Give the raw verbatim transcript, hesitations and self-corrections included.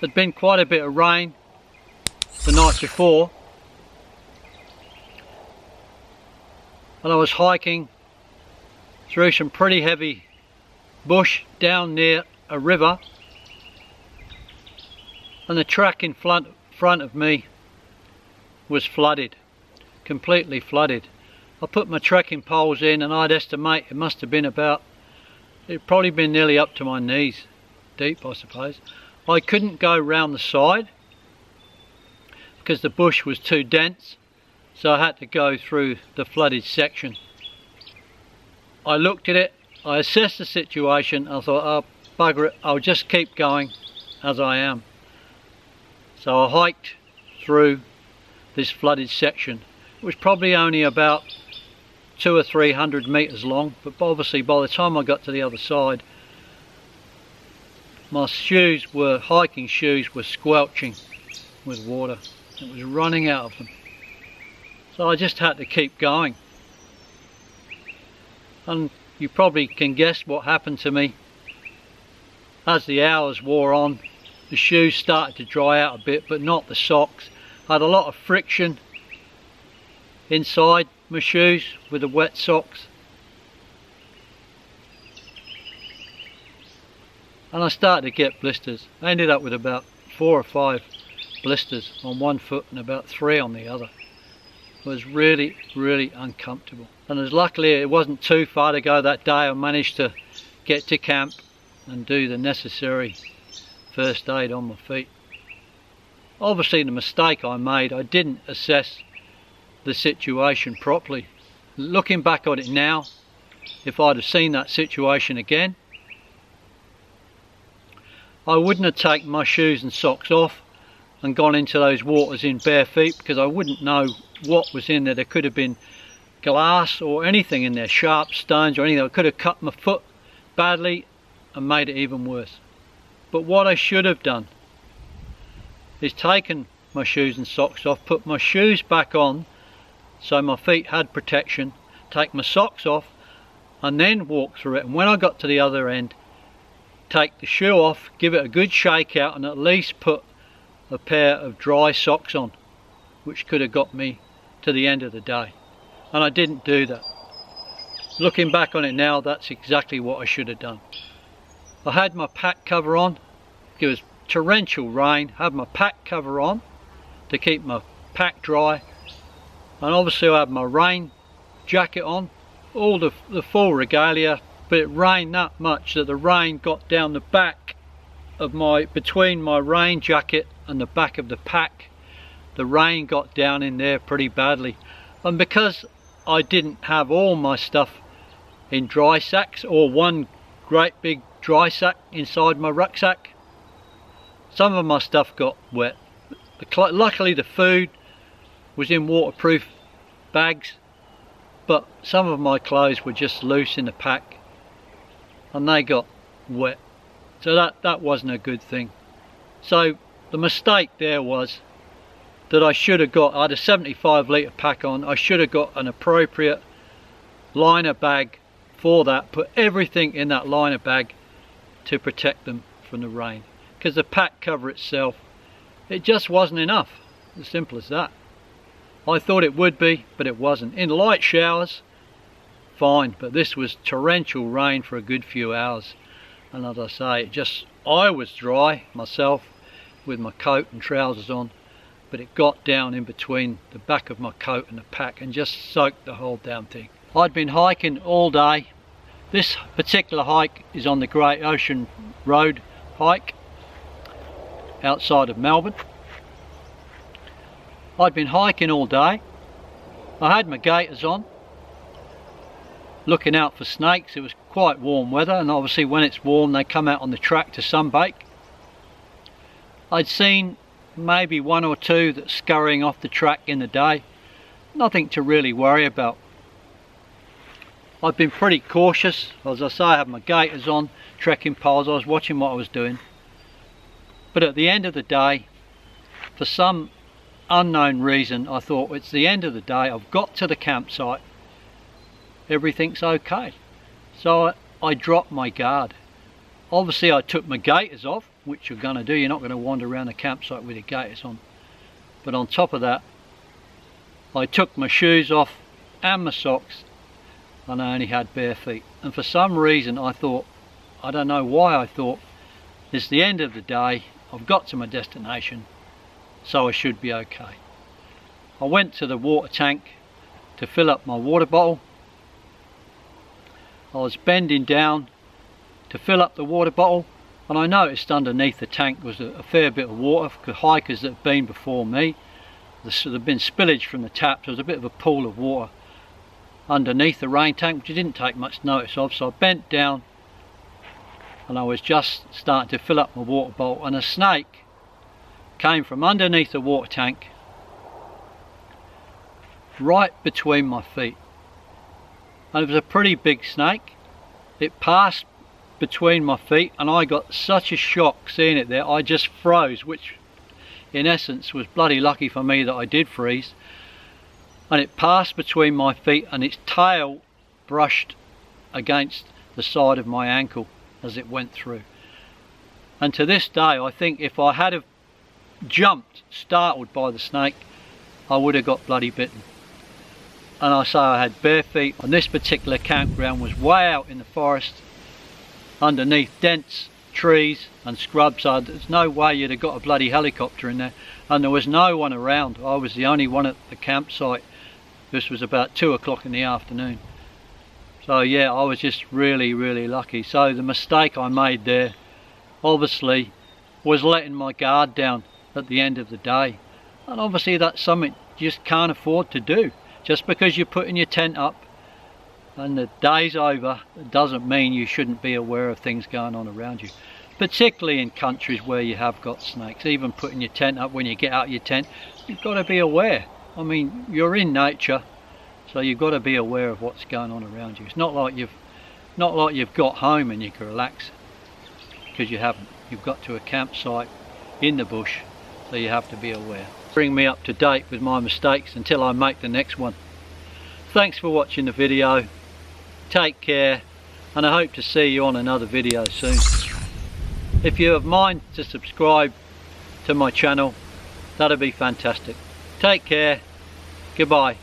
There'd been quite a bit of rain the night before, and I was hiking through some pretty heavy bush down near a river, and the track in front front of me was flooded, completely flooded. I put my trekking poles in, and I'd estimate it must have been about, it'd probably been nearly up to my knees deep, I suppose. I couldn't go round the side because the bush was too dense, so I had to go through the flooded section. I looked at it, I assessed the situation, I thought, oh, bugger it, I'll just keep going as I am. So I hiked through this flooded section. It was probably only about two or three hundred metres long, but obviously by the time I got to the other side, my shoes were, hiking shoes were squelching with water. It was running out of them. So I just had to keep going. And you probably can guess what happened to me. As the hours wore on, the shoes started to dry out a bit, but not the socks. I had a lot of friction inside my shoes with the wet socks, and I started to get blisters. I ended up with about four or five blisters on one foot and about three on the other. It was really, really uncomfortable. And as luckily it wasn't too far to go that day, I managed to get to camp and do the necessary first aid on my feet. Obviously the mistake I made, I didn't assess the situation properly. Looking back on it now, if I'd have seen that situation again, I wouldn't have taken my shoes and socks off and gone into those waters in bare feet, because I wouldn't know what was in there. There could have been glass or anything in there, sharp stones or anything. I could have cut my foot badly and made it even worse. But what I should have done is taken my shoes and socks off, put my shoes back on so my feet had protection, take my socks off and then walk through it, and when I got to the other end, take the shoe off, give it a good shake out and at least put a pair of dry socks on, which could have got me to the end of the day, and I didn't do that. Looking back on it now, that's exactly what I should have done. I had my pack cover on. It was torrential rain. I had my pack cover on to keep my pack dry, and obviously I had my rain jacket on, all the, the full regalia, but it rained that much that the rain got down the back of my, between my rain jacket and the back of the pack, the rain got down in there pretty badly. And because I didn't have all my stuff in dry sacks or one great big dry sack inside my rucksack, some of my stuff got wet. Luckily the food was in waterproof bags, but some of my clothes were just loose in the pack and they got wet, so that that wasn't a good thing. So the mistake there was that I should have got, I had a seventy-five litre pack on, I should have got an appropriate liner bag for that, put everything in that liner bag to protect them from the rain, because the pack cover itself, it just wasn't enough, as simple as that. I thought it would be, but it wasn't. In light showers, fine, but this was torrential rain for a good few hours, and as I say, it just, I was dry myself with my coat and trousers on, but it got down in between the back of my coat and the pack and just soaked the whole damn thing. I'd been hiking all day. This particular hike is on the Great Ocean Road hike outside of Melbourne. I'd been hiking all day. I had my gaiters on, looking out for snakes. It was quite warm weather, and obviously when it's warm they come out on the track to sunbake. I'd seen maybe one or two that's scurrying off the track in the day, nothing to really worry about. I've been pretty cautious. As I say, I had my gaiters on, trekking poles, I was watching what I was doing, but at the end of the day, for some unknown reason, I thought, it's the end of the day, I've got to the campsite, everything's okay. So I, I dropped my guard Obviously I took my gaiters off, which you're going to do. You're not going to wander around the campsite with your gaiters on. But on top of that, I took my shoes off and my socks, and I only had bare feet. And for some reason I thought, I don't know why I thought, it's the end of the day, I've got to my destination, so I should be okay. I went to the water tank to fill up my water bottle. I was bending down to fill up the water bottle, and I noticed underneath the tank was a fair bit of water. For hikers that have been before me, there'd been spillage from the taps. There was a bit of a pool of water underneath the rain tank, which I didn't take much notice of. So I bent down and I was just starting to fill up my water bottle, and a snake came from underneath the water tank right between my feet. And it was a pretty big snake. It passed between my feet, and I got such a shock seeing it there, I just froze, which in essence was bloody lucky for me that I did freeze. And it passed between my feet, and its tail brushed against the side of my ankle as it went through. And to this day, I think if I had have jumped, startled by the snake, I would have got bloody bitten. And I say I had bare feet, and this particular campground was way out in the forest, underneath dense trees and scrubs, so there's no way you'd have got a bloody helicopter in there, and there was no one around. I was the only one at the campsite. This was about two o'clock in the afternoon. So yeah, I was just really, really lucky. So the mistake I made there, obviously, was letting my guard down at the end of the day. And obviously that's something you just can't afford to do. Just because you're putting your tent up and the day's over, it doesn't mean you shouldn't be aware of things going on around you. Particularly in countries where you have got snakes. Even putting your tent up, when you get out of your tent, you've got to be aware. I mean, you're in nature, so you've got to be aware of what's going on around you. It's not like you've, not like you've got home and you can relax, because you haven't. You've got to a campsite in the bush, so you have to be aware. Bring me up to date with my mistakes until I make the next one. Thanks for watching the video. Take care, and I hope to see you on another video soon. If you have mind to subscribe to my channel, that'd be fantastic. Take care. Goodbye.